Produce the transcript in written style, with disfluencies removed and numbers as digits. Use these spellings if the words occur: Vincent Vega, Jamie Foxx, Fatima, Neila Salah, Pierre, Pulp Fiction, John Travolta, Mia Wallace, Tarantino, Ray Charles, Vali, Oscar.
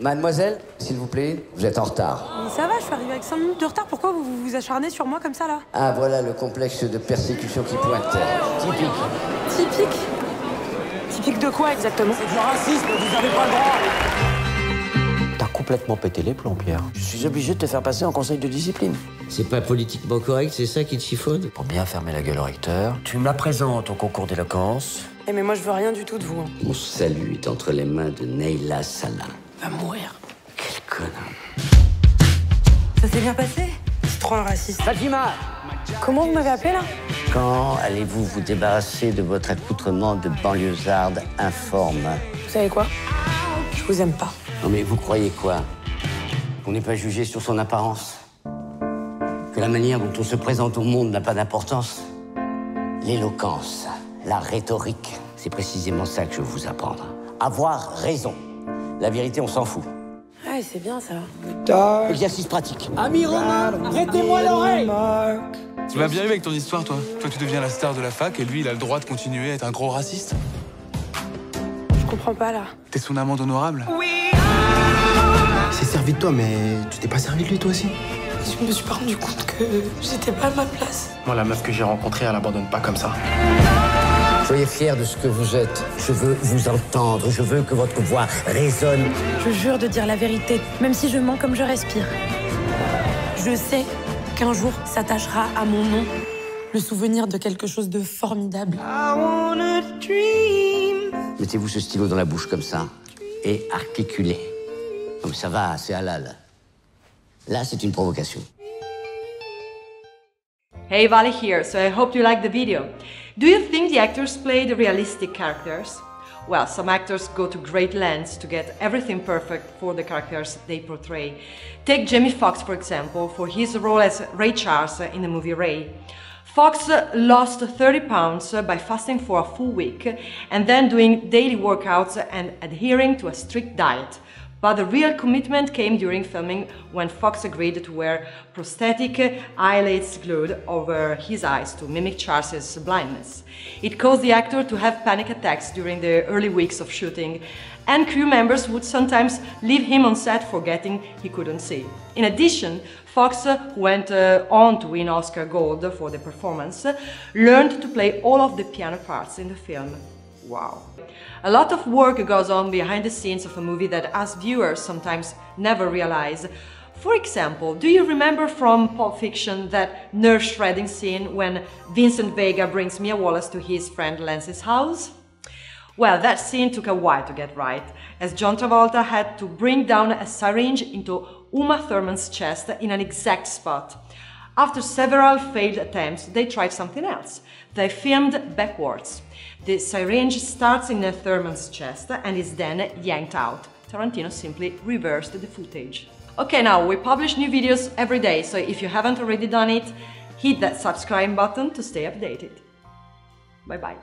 Mademoiselle, s'il vous plaît, vous êtes en retard. Mais ça va, je suis arrivée avec 5 minutes de retard. Pourquoi vous vous acharnez sur moi comme ça, là? Ah, voilà le complexe de persécution qui pointe. Typique. Typique? Typique de quoi, exactement? C'est du racisme, vous n'avez pas le droit. T'as complètement pété les plombs, Pierre. Je suis obligé de te faire passer en conseil de discipline. C'est pas politiquement correct, c'est ça qui te chiffonne? Pour bien fermer la gueule au recteur, tu me la présentes au concours d'éloquence. Eh mais moi, je veux rien du tout de vous. Hein. Mon salut est entre les mains de Neila Salah. Va mourir. Quel connard. Ça s'est bien passé? C'est trop un raciste. Fatima! Comment vous m'avez appelé là? Quand allez-vous vous débarrasser de votre accoutrement de banlieusarde informe? Vous savez quoi? Je vous aime pas. Non mais vous croyez quoi? Qu'on n'est pas jugé sur son apparence? Que la manière dont on se présente au monde n'a pas d'importance? L'éloquence, la rhétorique, c'est précisément ça que je veux vous apprendre. Avoir raison. La vérité, on s'en fout. Ouais, c'est bien, ça. Putain. Exercice pratique. Ami Romain, prêtez-moi l'oreille. Tu vas bien eu avec ton histoire, toi. Toi, tu deviens la star de la fac et lui, il a le droit de continuer à être un gros raciste. Je comprends pas, là. T'es son amende honorable. Oui. Il s'est servi de toi, mais tu t'es pas servi de lui, toi aussi. Je me suis pas rendu compte que j'étais pas à ma place. Moi, la meuf que j'ai rencontrée, elle abandonne pas comme ça. Soyez fiers de ce que vous êtes. Je veux vous entendre. Je veux que votre voix résonne. Je jure de dire la vérité, même si je mens comme je respire. Je sais qu'un jour s'attachera à mon nom le souvenir de quelque chose de formidable. Mettez-vous ce stylo dans la bouche comme ça et articulez. Non mais ça va, c'est halal. Là, c'est une provocation. Hey, Vali here, so I hope you liked the video. Do you think the actors played realistic characters? Well, some actors go to great lengths to get everything perfect for the characters they portray. Take Jamie Foxx, for example, for his role as Ray Charles in the movie Ray. Foxx lost 30 pounds by fasting for a full week and then doing daily workouts and adhering to a strict diet. But the real commitment came during filming when Foxx agreed to wear prosthetic eyelids glued over his eyes to mimic Charles' blindness. It caused the actor to have panic attacks during the early weeks of shooting, and crew members would sometimes leave him on set forgetting he couldn't see. In addition, Foxx, who went on to win Oscar Gold for the performance, learned to play all of the piano parts in the film. Wow. A lot of work goes on behind the scenes of a movie that us viewers sometimes never realize. For example, do you remember from Pulp Fiction that nerve shredding scene when Vincent Vega brings Mia Wallace to his friend Lance's house? Well, that scene took a while to get right, as John Travolta had to bring down a syringe into Uma Thurman's chest in an exact spot. After several failed attempts, they tried something else. They filmed backwards. The syringe starts in Thurman's chest and is then yanked out. Tarantino simply reversed the footage. Okay, now we publish new videos every day, so if you haven't already done it, hit that subscribe button to stay updated. Bye bye.